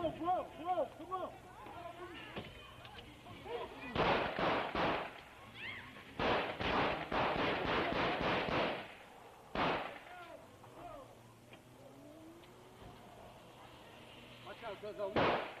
Come on. Watch out,